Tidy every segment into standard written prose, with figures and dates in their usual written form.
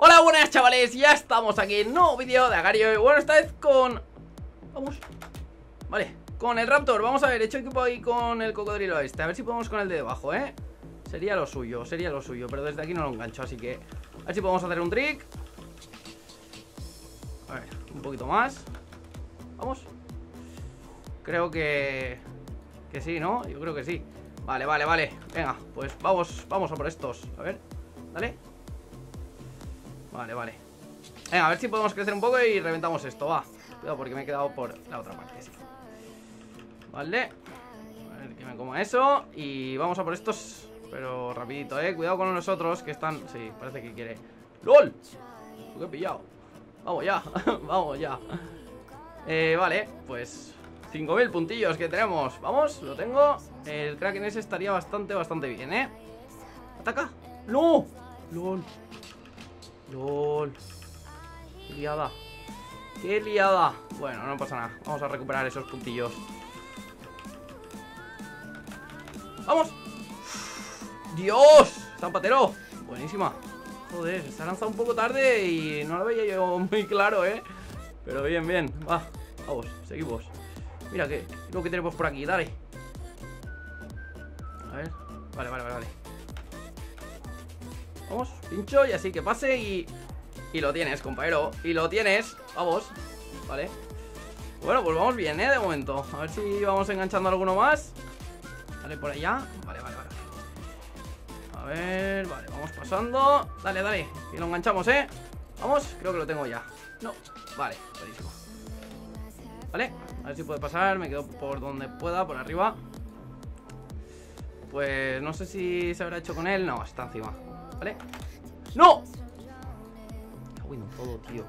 Hola, buenas chavales, ya estamos aquí en nuevo vídeo de Agar.io. Y bueno, esta vez con... Vamos. Vale, con el Raptor, vamos a ver, he hecho equipo ahí con el cocodrilo este. A ver si podemos con el de debajo, sería lo suyo, pero desde aquí no lo engancho. Así que, a ver si podemos hacer un trick. A ver, un poquito más. Vamos. Creo que sí, ¿no? Yo creo que sí. Vale, vale, vale, venga, pues vamos a por estos. A ver, dale. Vale, vale. Venga, a ver si podemos crecer un poco y reventamos esto, va. Cuidado porque me he quedado por la otra parte, sí. Vale. A ver que me coma eso. Y vamos a por estos, pero rapidito, cuidado con los otros que están... Sí, parece que quiere... ¡Lol! Lo que he pillado. Vamos ya, vamos ya. Vale, pues... 5000 puntillos que tenemos. Vamos, lo tengo. El Kraken ese estaría bastante bien, ¡Ataca! ¡No! ¡Lol! ¡Lol! ¡Qué liada! ¡Qué liada! Bueno, no pasa nada. Vamos a recuperar esos puntillos. ¡Vamos! ¡Dios! ¡Zapatero! ¡Buenísima! Joder, se ha lanzado un poco tarde y no lo veía yo muy claro, Pero bien, bien. Va, vamos, seguimos. Mira que lo que tenemos por aquí, dale. A ver. Vale. Vamos, pincho y así que pase y lo tienes, compañero. Y lo tienes, vamos. Vale. Bueno, pues vamos bien, de momento. A ver si vamos enganchando alguno más. Dale por allá. Vale. A ver, vale, vamos pasando. Dale. Y lo enganchamos, Vamos, creo que lo tengo ya. No, vale, buenísimo. Vale, a ver si puede pasar. Me quedo por donde pueda, por arriba. Pues no sé si se habrá hecho con él. No, está encima. ¿Vale? ¡No! Uy, no puedo, tío.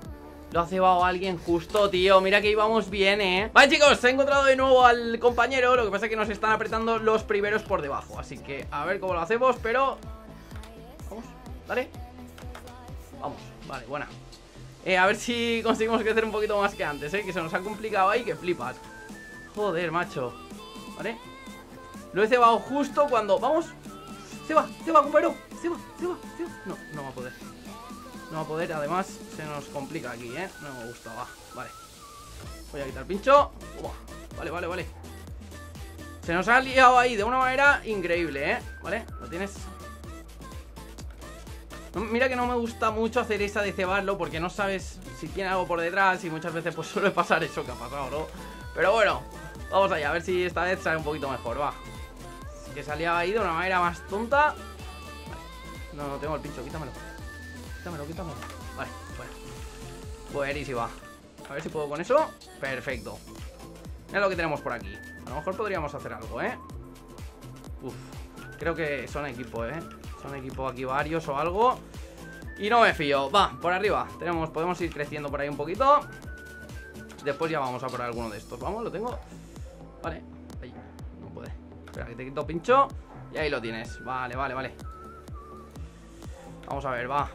Lo ha cebado alguien justo, tío. Mira que íbamos bien, Vale, chicos, he encontrado de nuevo al compañero. Lo que pasa es que nos están apretando los primeros por debajo. Así que a ver cómo lo hacemos, pero... Vamos, dale. Vamos, vale, buena. A ver si conseguimos crecer un poquito más que antes, que se nos ha complicado ahí, que flipas. Joder, macho. Vale. Lo he cebado justo cuando... Vamos. Se va, compañero. Se va. No va a poder. No va a poder, además se nos complica aquí, No me gusta, va. Vale. Voy a quitar pincho. Uah. Vale. Se nos ha liado ahí de una manera increíble, Vale, lo tienes. No, mira que no me gusta mucho hacer esa de cebarlo porque no sabes si tiene algo por detrás y muchas veces pues suele pasar eso que ha pasado, ¿no? Pero bueno, vamos allá, a ver si esta vez sale un poquito mejor, va. Que salía ahí de una manera más tonta. Vale. No tengo el pincho, quítamelo. Vale, bueno. Buenísima. A ver si puedo con eso. Perfecto. Mira lo que tenemos por aquí. A lo mejor podríamos hacer algo, Uf. Creo que son equipo, Son equipo aquí varios o algo. Y no me fío. Va, por arriba. Podemos ir creciendo por ahí un poquito. Después ya vamos a por alguno de estos. Vamos, lo tengo. Vale. Ahí. No puede. Espera, que te quito pincho. Y ahí lo tienes. Vale. Vamos a ver, va.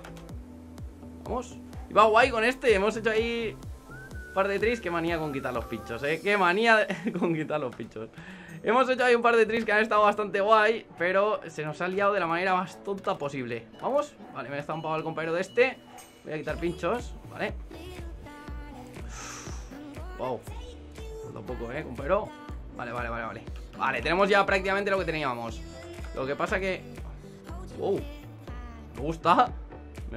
Vamos. Y va guay con este. Hemos hecho ahí un par de tris. Qué manía con quitar los pinchos, Qué manía con quitar los pinchos. Hemos hecho ahí un par de tris que han estado bastante guay. Pero se nos ha liado de la manera más tonta posible. Vamos. Vale, me ha estampado el compañero de este. Voy a quitar pinchos. Vale. Wow. Tampoco, compañero. Vale. Vale, tenemos ya prácticamente lo que teníamos. Lo que pasa que... Wow. Me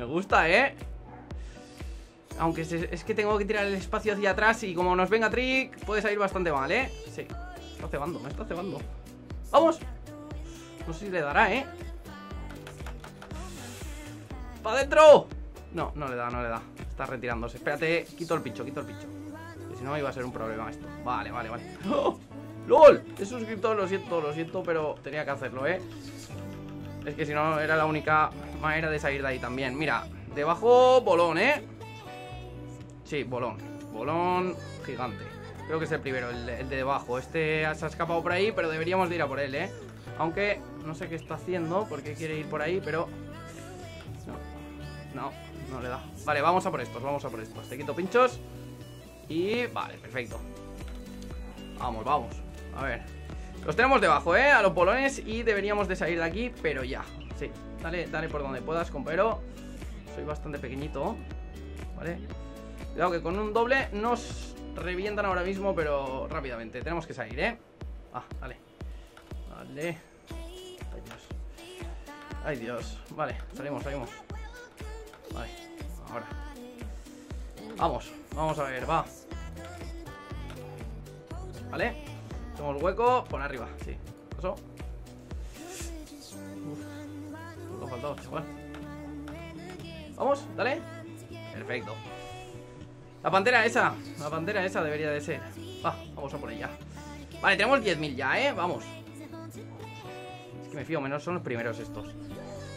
gusta, Aunque es que tengo que tirar el espacio hacia atrás. Y como nos venga trick, puede salir bastante mal, Sí, me está cebando. ¡Vamos! No sé si le dará, ¡Para adentro! No, no le da. Está retirándose. Espérate, quito el pincho. Si no iba a ser un problema esto. Vale. ¡Oh! ¡Lol! He suscrito, lo siento, pero tenía que hacerlo, Es que si no era la única manera de salir de ahí también. Mira, debajo bolón, Sí, bolón gigante. Creo que es el primero, el de debajo. Este se ha escapado por ahí, pero deberíamos de ir a por él, Aunque no sé qué está haciendo, porque quiere ir por ahí, pero... No le da. Vale, vamos a por estos. Te quito pinchos. Y... Vale, perfecto. Vamos. A ver. Los tenemos debajo, a los bolones. Y deberíamos de salir de aquí, pero ya. Sí, dale por donde puedas, compañero. soy bastante pequeñito, ¿vale? Cuidado que con un doble nos revientan ahora mismo, pero rápidamente. Tenemos que salir, ¿eh? Ah, dale. Vale. Ay, Dios. Ay, Dios. Vale, salimos, salimos. Vale, ahora. Vamos, vamos a ver, va. Vale. Tenemos hueco por arriba, sí. Eso. Uf, nos ha faltado, chaval. Vamos, dale. Perfecto. La pantera esa debería de ser. Va, vamos a por ella. Vale, tenemos 10.000 ya, vamos. Es que me fío menos, son los primeros estos.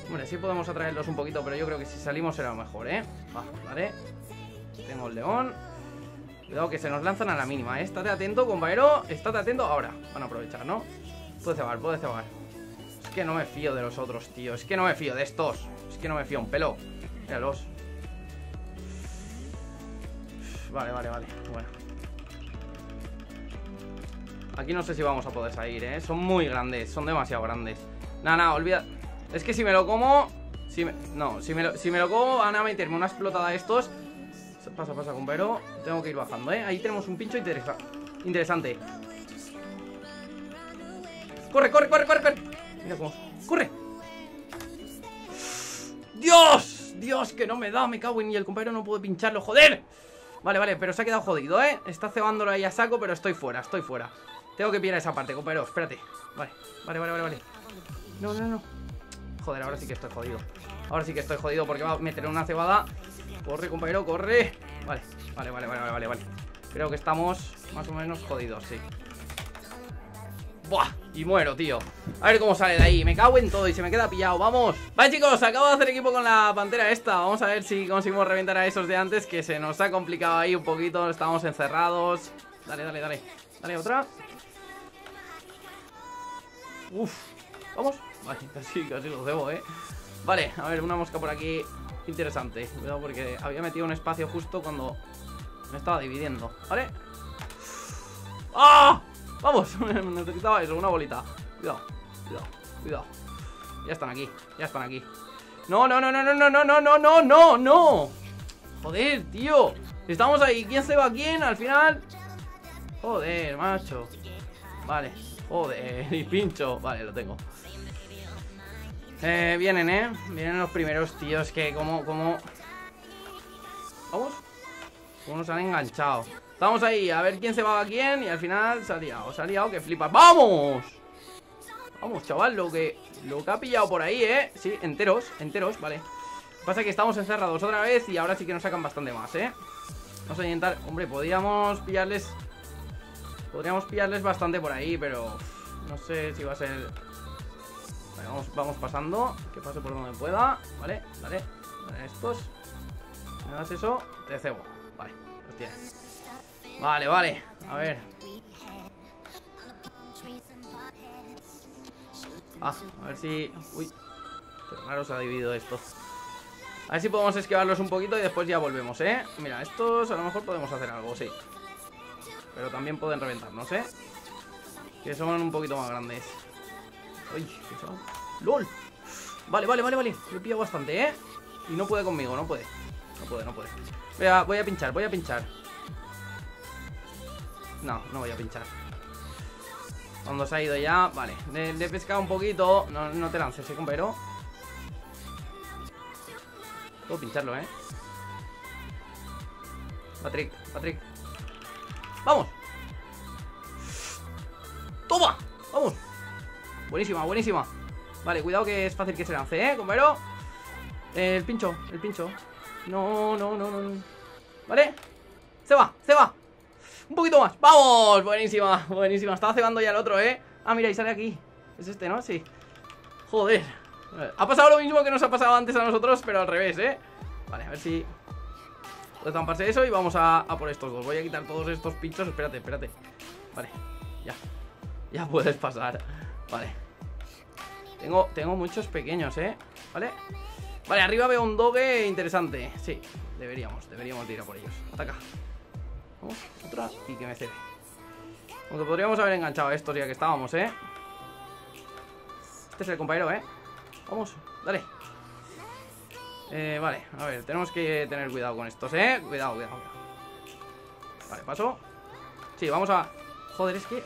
Hombre, sí podemos atraerlos un poquito, pero yo creo que si salimos será mejor, Va, vale. Tengo el león. Cuidado que se nos lanzan a la mínima, Estate atento, compañero, estate atento. Ahora, van a aprovechar, ¿no? Puede cebar, puede cebar. Es que no me fío de los otros, tío. Es que no me fío de estos. Es que no me fío un pelo. Míralos. Vale, vale, vale. Bueno. Aquí no sé si vamos a poder salir, ¿eh? Son muy grandes, son demasiado grandes. Nada, nada, olvida. Es que si me lo como... Si me lo como van a meterme una explotada a estos. Pasa, pasa, compañero. Tengo que ir bajando, ¿eh? Ahí tenemos un pincho interesante. ¡Corre, corre, corre, corre, corre! Mira cómo... ¡Corre! ¡Dios! ¡Dios, que no me da! Me cago en... Y el compañero no puede pincharlo, ¡joder! Vale, vale, pero se ha quedado jodido, ¿eh? Está cebándolo ahí a saco, pero estoy fuera, estoy fuera. Tengo que pillar esa parte, compañero, espérate. Vale, vale, vale, vale, vale. No, no, no. Joder, ahora sí que estoy jodido. Ahora sí que estoy jodido porque va a meter una cebada. Corre, compañero, corre. Vale, vale, vale, vale, vale, vale. Creo que estamos más o menos jodidos, sí. Buah, y muero, tío. A ver cómo sale de ahí, me cago en todo y se me queda pillado, vamos. Vale, chicos, acabo de hacer equipo con la pantera esta. Vamos a ver si conseguimos reventar a esos de antes, que se nos ha complicado ahí un poquito. Estamos encerrados. Dale, dale, dale. Dale, otra. Uf, vamos. Vale, casi, casi lo cebo, Vale, a ver, una mosca por aquí. Interesante, cuidado porque había metido un espacio justo cuando me estaba dividiendo. Vale. ¡Ah! Vamos, necesitaba eso, una bolita. Cuidado, cuidado, cuidado. Ya están aquí, ya están aquí. No, no, no, no, no, no, no, no, no, no, no. Joder, tío. Estamos ahí, ¿quién se va a quién al final? Joder, macho. Vale, joder, y pincho. Vale, lo tengo. Vienen, vienen los primeros tíos que como... Vamos. Como nos han enganchado. Estamos ahí, a ver quién se va a quién. Y al final se ha liado que flipas. ¡Vamos! Vamos, chaval, lo que ha pillado por ahí, Sí, enteros, enteros, vale. Lo que pasa es que estamos encerrados otra vez. Y ahora sí que nos sacan bastante más, Vamos a intentar, hombre, podríamos pillarles bastante por ahí, pero no sé si va a ser. Vale, vamos pasando. Que pase por donde pueda, vale, dale. Vale, estos. Me das eso, te cebo. Vale, los tienes. Vale, vale, a ver. Ah, a ver si... Uy, qué raro se ha dividido esto. A ver si podemos esquivarlos un poquito y después ya volvemos, Mira, estos a lo mejor podemos hacer algo, sí. Pero también pueden reventarnos, Que son un poquito más grandes. Uy, qué son. ¡Lol! Vale, vale, vale, vale. Lo he pillado bastante, Y no puede conmigo, no puede. No puede, no puede. Voy a pinchar, voy a pinchar. No, no voy a pinchar. Cuando se ha ido ya, vale. Le he pescado un poquito. No, no te lances, compañero. Puedo pincharlo, Patrick, Patrick. ¡Vamos! ¡Toma! ¡Vamos! Buenísima, buenísima. Vale, cuidado que es fácil que se lance, compañero. El pincho, el pincho. No, no, no, no. Vale. Se va, se va. Un poquito más, vamos, buenísima, buenísima. Estaba cebando ya el otro, Ah, mira, y sale aquí. Es este, ¿no? Sí. Joder, ha pasado lo mismo que nos ha pasado antes a nosotros, pero al revés, Vale, a ver si puedo tamparse eso y vamos a por estos dos. Voy a quitar todos estos pinchos, espérate, espérate. Vale, ya. Ya puedes pasar, vale. Tengo muchos pequeños, Vale. Vale, arriba veo un doge interesante. Sí, deberíamos de ir a por ellos. Ataca. Vamos, otra, y que me cede. Aunque podríamos haber enganchado a estos ya que estábamos, Este es el compañero, Vamos, dale. Vale, a ver, tenemos que tener cuidado con estos, cuidado, Vale, paso. Sí, vamos a... Joder, es que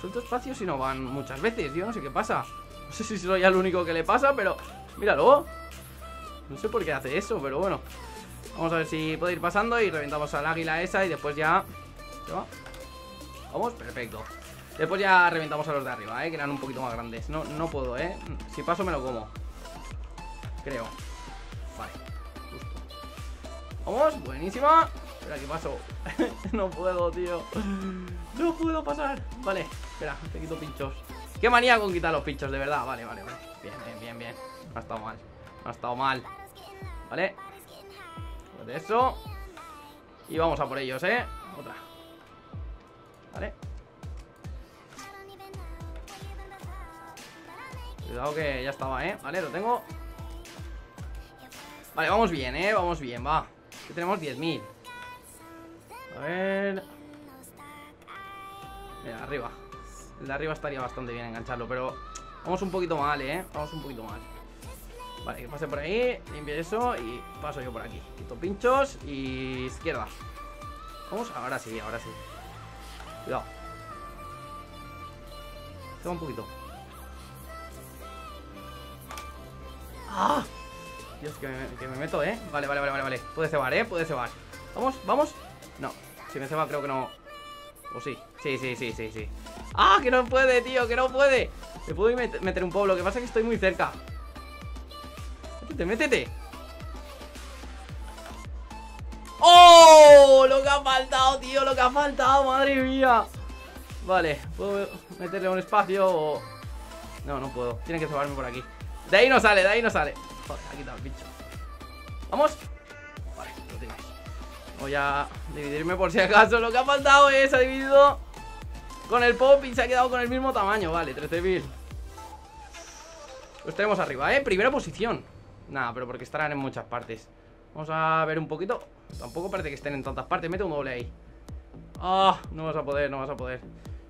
suelto espacios y no van muchas veces. Yo no sé qué pasa. No sé si soy el único que le pasa, pero... Míralo. No sé por qué hace eso, pero bueno. Vamos a ver si puede ir pasando y reventamos al águila esa y después ya... Vamos, perfecto. Después ya reventamos a los de arriba, que eran un poquito más grandes. No puedo, si paso me lo como. Creo. Vale, justo. Vamos, buenísima. Espera, que paso. No puedo, tío. No puedo pasar. Vale, espera, te quito pinchos. Qué manía con quitar los pinchos, de verdad. Vale. Bien. No ha estado mal. Vale. De eso. Y vamos a por ellos, otra. Vale. Cuidado que ya estaba, vale, lo tengo. Vale, vamos bien, va. Que tenemos 10.000. A ver. Mira, arriba. El de arriba estaría bastante bien engancharlo, pero vamos un poquito mal, vamos un poquito mal. Vale, que pase por ahí, limpie eso y paso yo por aquí. Quito pinchos y izquierda. Vamos, ahora sí, Cuidado. Se va un poquito. ¡Ah! Dios, que me meto, Vale. Puede cebar, puede cebar. Vamos. No, si me ceba creo que no. O sí. Sí. ¡Ah! Que no puede, tío, que no puede. Me puedo meter un pueblo, lo que pasa es que estoy muy cerca. Métete. ¡Oh! Lo que ha faltado, tío. Lo que ha faltado, madre mía. Vale, puedo meterle un espacio o... No, no puedo. Tiene que cebarme por aquí. De ahí no sale, Joder, ha quitado el bicho. Vamos. Vale, lo tienes. Voy a dividirme por si acaso. Lo que ha faltado es, ha dividido con el pop y se ha quedado con el mismo tamaño. Vale, 13.000. Los tenemos arriba, primera posición. Nada, pero porque estarán en muchas partes. Vamos a ver un poquito. Tampoco parece que estén en tantas partes. Mete un doble ahí. Ah, no vas a poder,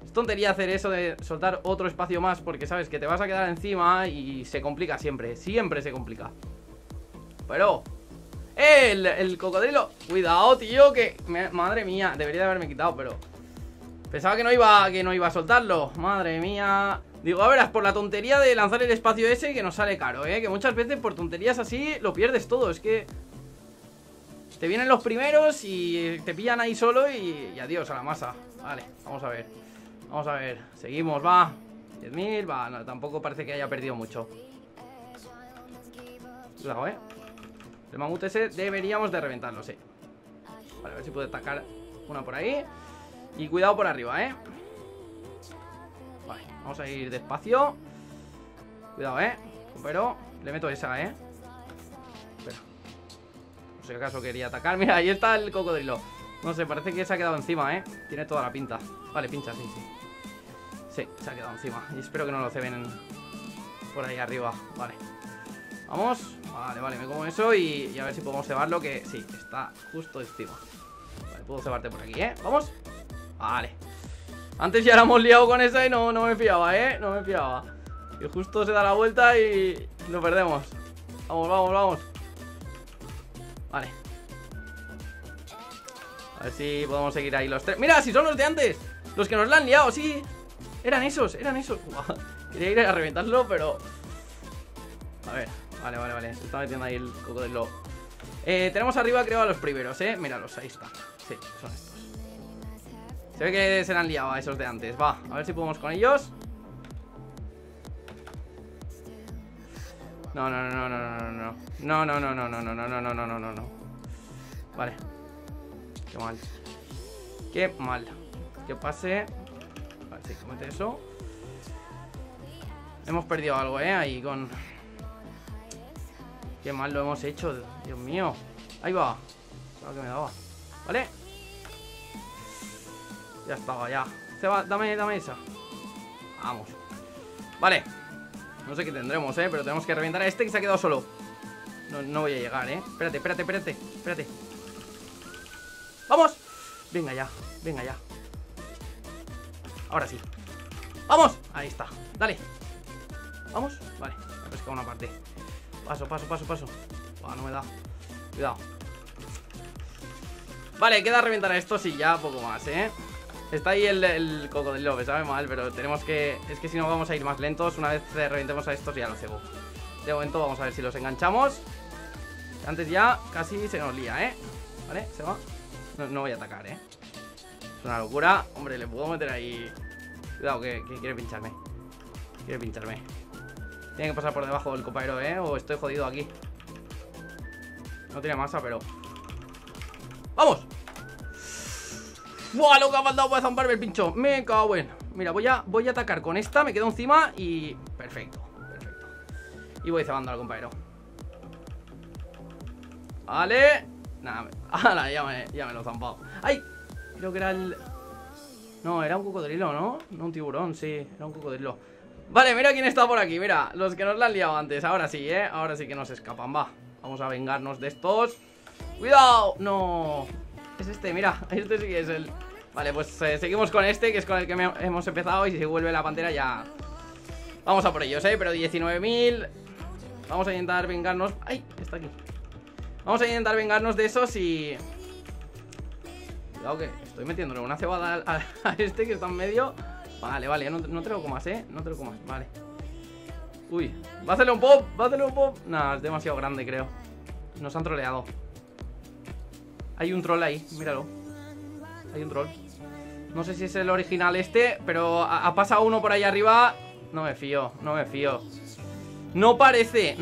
Es tontería hacer eso de soltar otro espacio más, porque sabes que te vas a quedar encima y se complica siempre. Siempre se complica. Pero el cocodrilo. Cuidado, tío, que... Madre mía, debería de haberme quitado, pero pensaba que no iba a soltarlo. Madre mía. Digo, a verás, por la tontería de lanzar el espacio ese que nos sale caro, que muchas veces por tonterías así lo pierdes todo. Es que te vienen los primeros y te pillan ahí solo y adiós a la masa. Vale, vamos a ver. Seguimos, va. 10.000, va, no, tampoco parece que haya perdido mucho. Cuidado, el mamut ese deberíamos de reventarlo, sí. Vale, a ver si puedo atacar una por ahí. Y cuidado por arriba, Vale, vamos a ir despacio. Cuidado, pero le meto esa, Espera. Por si acaso quería atacar. Mira, ahí está el cocodrilo. No sé, parece que se ha quedado encima, Tiene toda la pinta. Vale, pincha, sí. Sí, se ha quedado encima. Y espero que no lo ceben por ahí arriba. Vale. Vamos. Vale, me como eso y a ver si podemos cebarlo. Que sí, está justo encima. Vale, puedo cebarte por aquí, Vamos. Vale. Antes ya la hemos liado con esa y no me fiaba, Y justo se da la vuelta y lo perdemos. Vamos. Vale. A ver si podemos seguir ahí los tres. ¡Mira, si son los de antes! Los que nos la han liado, sí. Eran esos. Uah, quería ir a reventarlo, pero... A ver, vale. Se está metiendo ahí el cocodrilo. Tenemos arriba, creo, a los primeros, Míralos, ahí está. Sí, son estos. Se ve que se le han liado a esos de antes. Va, a ver si podemos con ellos. No. Vale. Qué mal. Que pase. Vale, sí, comete eso. Hemos perdido algo, ahí con... Qué mal lo hemos hecho, Dios mío. Ahí va. Claro que me daba. Vale. Ya estaba, ya. Seba, dame esa. Vamos. Vale. No sé qué tendremos, pero tenemos que reventar a este que se ha quedado solo. No voy a llegar, Espérate. ¡Vamos! Venga ya. Ahora sí. ¡Vamos! Ahí está. Dale. Vamos. Vale. Me he pescado una parte. Paso. Ah, no me da. Cuidado. Vale, queda reventar a estos y ya poco más, ¿eh? Está ahí el cocodrilo, me sabe mal, pero tenemos que... Es que si no vamos a ir más lentos. Una vez reventemos a estos ya lo cebo. De momento vamos a ver si los enganchamos. Antes ya casi se nos lía, ¿eh? Vale, se va. No voy a atacar, ¿eh? Es una locura. Hombre, le puedo meter ahí... Cuidado, que quiere pincharme. Quiere pincharme. Tiene que pasar por debajo del copero, ¿eh? O estoy jodido aquí. No tiene masa, pero... ¡Vamos! ¡Buah, lo que ha mandado para zamparme el pincho! ¡Me cago en! Mira, voy a atacar con esta. Me quedo encima y... Perfecto, perfecto. Y voy cebando al compañero. Vale. Nada, ala, ya me lo he zampado. ¡Ay! Creo que era el... No, era un cocodrilo, ¿no? No un tiburón, sí, era un cocodrilo. Vale, mira quién está por aquí, mira. Los que nos la han liado antes, ahora sí, ¿eh? Ahora sí que nos escapan, va. Vamos a vengarnos de estos. ¡Cuidado! No. Es este, mira, este sí que es el... Vale, pues seguimos con este, que es con el que hemos empezado. Y si vuelve la pantera ya... Vamos a por ellos, ¿eh? Pero 19.000. Vamos a intentar vengarnos... ¡Ay! Está aquí. Vamos a intentar vengarnos de esos y... Cuidado que estoy metiéndole una cebada a este que está en medio. Vale, vale, no te lo comas, ¿eh? No te lo comas, vale. Uy, va a hacerle un pop, va a hacerle un pop. Nah, es demasiado grande, creo. Nos han troleado. Hay un troll ahí, míralo. Hay un troll. No sé si es el original este, pero ha pasado uno por ahí arriba. No me fío, no me fío. No parece,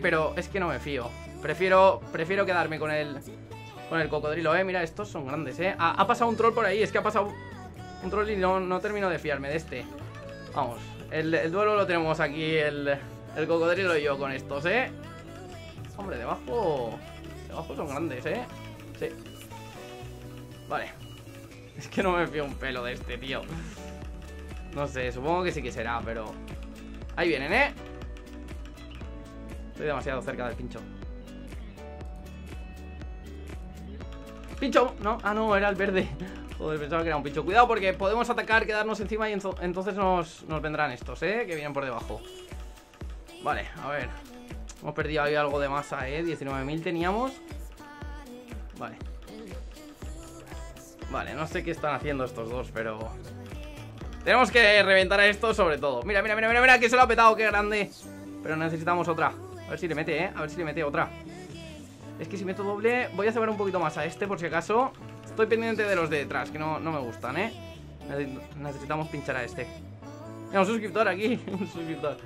pero es que no me fío. Prefiero quedarme con el... Con el cocodrilo, mira, estos son grandes, ha pasado un troll por ahí, es que ha pasado un troll y no termino de fiarme de este. Vamos, el duelo lo tenemos aquí, el cocodrilo y yo con estos, Hombre, debajo son grandes, Sí. Vale. Es que no me fío un pelo de este, tío. No sé, supongo que sí que será, pero... Ahí vienen, Estoy demasiado cerca del pincho. Pincho, no, no, era el verde. Joder, pensaba que era un pincho. Cuidado porque podemos atacar, quedarnos encima y entonces nos vendrán estos, que vienen por debajo. Vale, a ver. Hemos perdido ahí algo de masa, 19.000 teníamos. Vale. Vale, no sé qué están haciendo estos dos, pero... Tenemos que reventar a estos sobre todo. Mira, mira, mira, mira, mira, que se lo ha petado, qué grande. Pero necesitamos otra. A ver si le mete, a ver si le mete otra. Es que si meto doble, voy a cebar un poquito más a este por si acaso. Estoy pendiente de los de detrás, que no me gustan, Necesitamos pinchar a este. Mira, un suscriptor aquí, un suscriptor.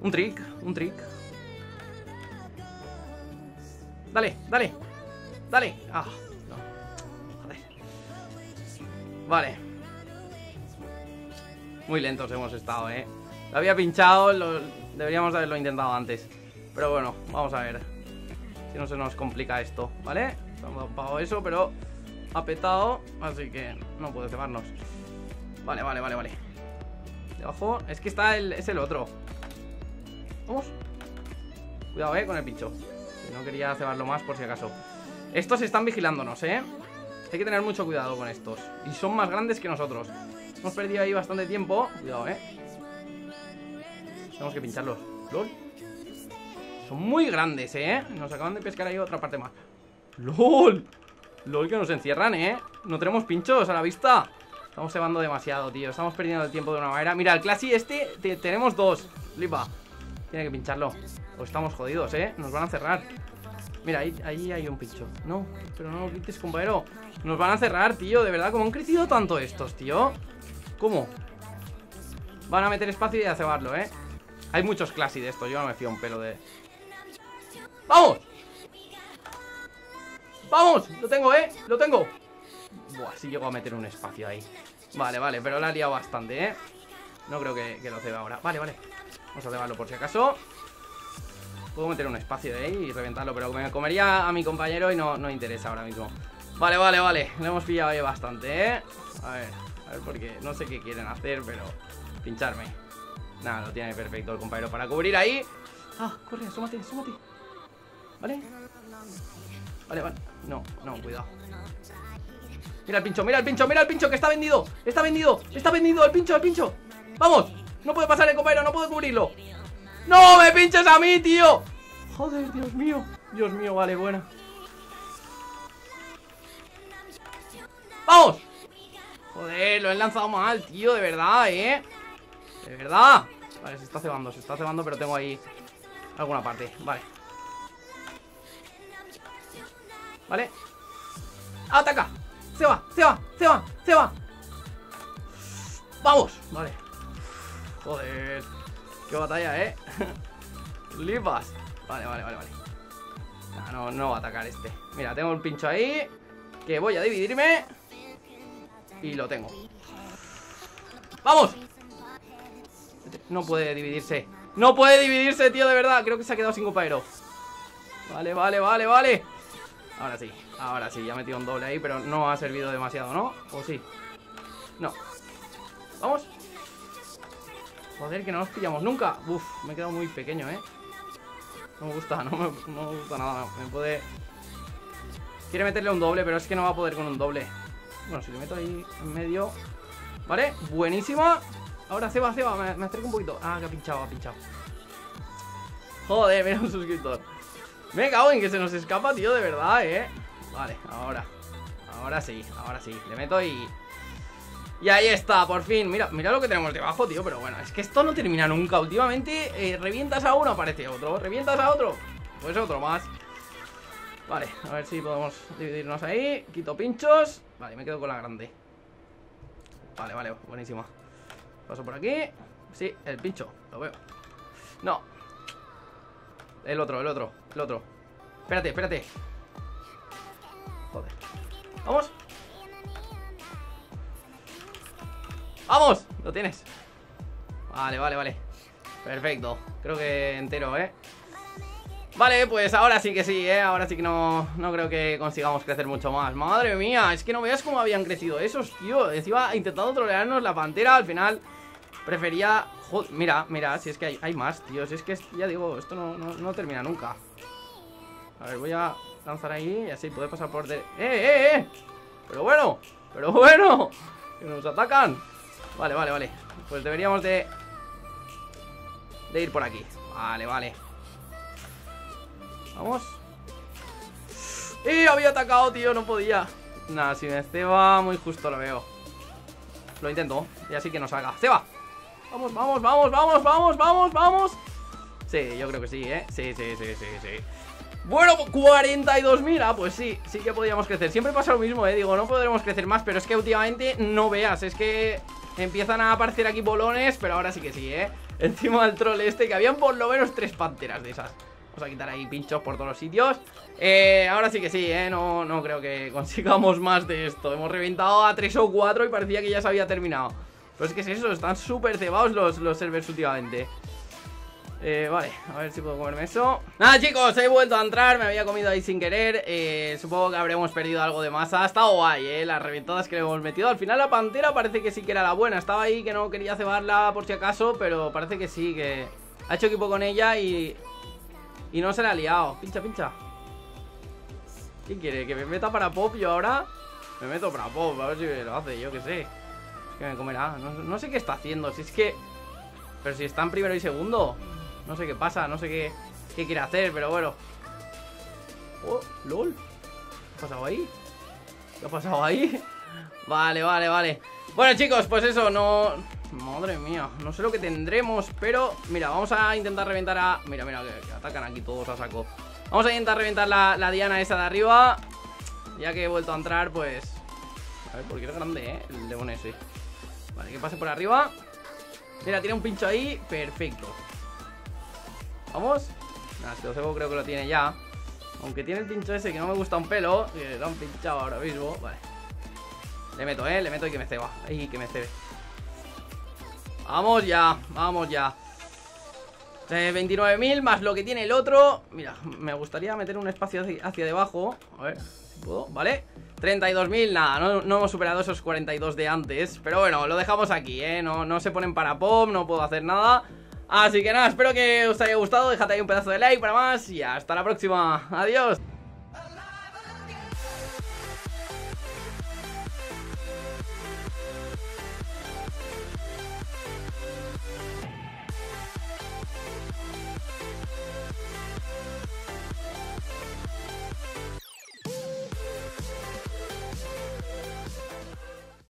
Un trick. Dale, dale, dale. Ah, no. Joder. Vale. Muy lentos hemos estado, Lo había pinchado, deberíamos haberlo intentado antes. Pero bueno, vamos a ver. Si no se nos complica esto, ¿vale? Estamos pagando eso, pero ha petado, así que no puede cebarnos. Vale, vale, vale, vale. Debajo, es que está es el otro. Vamos. Cuidado, con el pincho. No quería cebarlo más por si acaso. Estos están vigilándonos, Hay que tener mucho cuidado con estos. Y son más grandes que nosotros. Hemos perdido ahí bastante tiempo. Cuidado, Tenemos que pincharlos. ¿Lol? Son muy grandes, Nos acaban de pescar ahí otra parte más. ¡Lol! ¡Lol que nos encierran, No tenemos pinchos a la vista. Estamos cebando demasiado, tío. Estamos perdiendo el tiempo de una manera. Mira, el Classy este, tenemos dos. Flipa. Tiene que pincharlo. O estamos jodidos, Nos van a cerrar. Mira, ahí hay un pincho. No, pero no lo quites, compañero. Nos van a cerrar, tío. De verdad, ¿cómo han crecido tanto estos, tío? ¿Cómo? Van a meter espacio y a cebarlo, Hay muchos Classy de esto. Yo no me fío un pelo de... ¡Vamos! ¡Vamos! Lo tengo, ¡Lo tengo! Buah, sí llego a meter un espacio ahí. Vale, vale, pero la he liado bastante, No creo que lo ceba ahora. Vale, vale. Vamos a cebarlo por si acaso. Puedo meter un espacio ahí y reventarlo, pero me comería a mi compañero y no interesa ahora mismo. Vale, vale, vale. Lo hemos pillado ahí bastante, A ver, porque no sé qué quieren hacer, pero... Pincharme. Nada, lo tiene perfecto el compañero para cubrir ahí. Ah, corre, asómate, asómate. ¿Vale? Vale, vale. No, cuidado. Mira el pincho, mira el pincho, mira el pincho que está vendido. Está vendido, el pincho. ¡Vamos! No puede pasar el compañero, no puedo cubrirlo. ¡No me pinches a mí, tío! Joder, Dios mío, vale, buena. ¡Vamos! Joder, lo he lanzado mal, tío, de verdad, ¿eh? De verdad. Vale, se está cebando, pero tengo ahí alguna parte, vale. Vale. ¡Ataca! ¡Se va! ¡Se va! ¡Se va! ¡Se va! ¡Vamos! Vale. Joder. Qué batalla, ¿eh? Flipas. Vale, vale, vale, vale. No va a atacar este. Mira, tengo el pincho ahí, que voy a dividirme. Y lo tengo. ¡Vamos! No puede dividirse. ¡No puede dividirse, tío, de verdad! Creo que se ha quedado sin compañero. Vale, vale, vale, vale. Ahora sí, ya he metido un doble ahí, pero no ha servido demasiado, ¿no? ¿O sí? No. ¡Vamos! Joder, que no nos pillamos nunca. Uf, me he quedado muy pequeño, ¿eh? No me gusta, no me gusta nada. Me puede... Quiere meterle un doble, pero es que no va a poder con un doble. Bueno, si le meto ahí en medio... Vale, buenísima. Ahora se va, me acerco un poquito. Ah, que ha pinchado, ha pinchado. Joder, mira un suscriptor. Me cago en que se nos escapa, tío, de verdad, ¿eh? Vale, ahora. Ahora sí, le meto y... Y ahí está, por fin. Mira, mira lo que tenemos debajo, tío, pero bueno, es que esto no termina nunca. Últimamente revientas a uno, aparece otro. Revientas a otro, pues otro más. Vale, a ver si podemos dividirnos ahí. Quito pinchos. Vale, me quedo con la grande. Vale, vale, buenísima. Paso por aquí. Sí, el pincho, lo veo. No. El otro, el otro, el otro. Espérate, espérate. Joder. ¡Vamos! ¡Vamos! Lo tienes. Vale, vale, vale. Perfecto. Creo que entero, ¿eh? Vale, pues ahora sí que sí, ¿eh? Ahora sí que no creo que consigamos crecer mucho más. ¡Madre mía! Es que no veas cómo habían crecido esos, tío. Encima intentando trolearnos la pantera. Al final prefería... Joder, mira, mira, si es que hay más, tío. Si es que, ya digo, esto no termina nunca. A ver, voy a lanzar ahí y así puede pasar por... ¡Eh! Pero bueno, pero bueno, que nos atacan. Vale, vale, vale. Pues deberíamos de... de ir por aquí. Vale, vale. Vamos. ¡Y había atacado, tío! No podía. Nada, si me ceba, muy justo lo veo. Lo intento, y así que nos haga. ¡Ceba! Vamos, vamos, vamos, vamos, vamos, vamos, vamos. Sí, yo creo que sí, ¿eh? Sí. Bueno, 42.000, ah, pues sí, sí que podíamos crecer. Siempre pasa lo mismo, ¿eh? Digo, no podremos crecer más, pero es que últimamente no veas. Es que empiezan a aparecer aquí bolones, pero ahora sí que sí, ¿eh? Encima del troll este, que habían por lo menos 3 panteras de esas. Vamos a quitar ahí pinchos por todos los sitios. Ahora sí que sí, ¿eh? No creo que consigamos más de esto. Hemos reventado a 3 o 4 y parecía que ya se había terminado. Pero es que es eso, están súper cebados los servers últimamente. Vale, a ver si puedo comerme eso. Nada, chicos, he vuelto a entrar, me había comido ahí sin querer. Supongo que habremos perdido algo de masa. Ha estado guay, las reventadas que le hemos metido. Al final la pantera parece que sí que era la buena. Estaba ahí que no quería cebarla por si acaso, pero parece que sí, que ha hecho equipo con ella y no se la ha liado. Pincha, pincha. ¿Qué quiere? ¿Que me meta para pop yo ahora? Me meto para pop, a ver si lo hace, yo qué sé. Que me comerá, no sé qué está haciendo. Si es que... Pero si están primero y segundo. No sé qué pasa, no sé qué quiere hacer, pero bueno. Oh, lol. ¿Qué ha pasado ahí? ¿Qué ha pasado ahí? Vale, vale, vale. Bueno, chicos, pues eso, no... Madre mía, no sé lo que tendremos. Pero, mira, vamos a intentar reventar a... Mira, mira, que atacan aquí todos a saco. Vamos a intentar reventar la diana esa de arriba. Ya que he vuelto a entrar, pues... A ver, porque era grande, ¿eh? El león ese. Vale, que pase por arriba. Mira, tiene un pincho ahí. Perfecto. Vamos. Nada, si lo cebo creo que lo tiene ya. Aunque tiene el pincho ese que no me gusta un pelo. Que lo han pinchado ahora mismo. Vale. Le meto, le meto y que me ceba. Ay, que me cebe. Vamos ya, vamos ya. 29.000 más lo que tiene el otro. Mira, me gustaría meter un espacio hacia debajo. A ver si puedo. Vale. 32.000, nada, no hemos superado esos 42 de antes. Pero bueno, lo dejamos aquí, ¿eh? No se ponen para pop, no puedo hacer nada. Así que nada, espero que os haya gustado. Déjate ahí un pedazo de like para más y hasta la próxima. Adiós.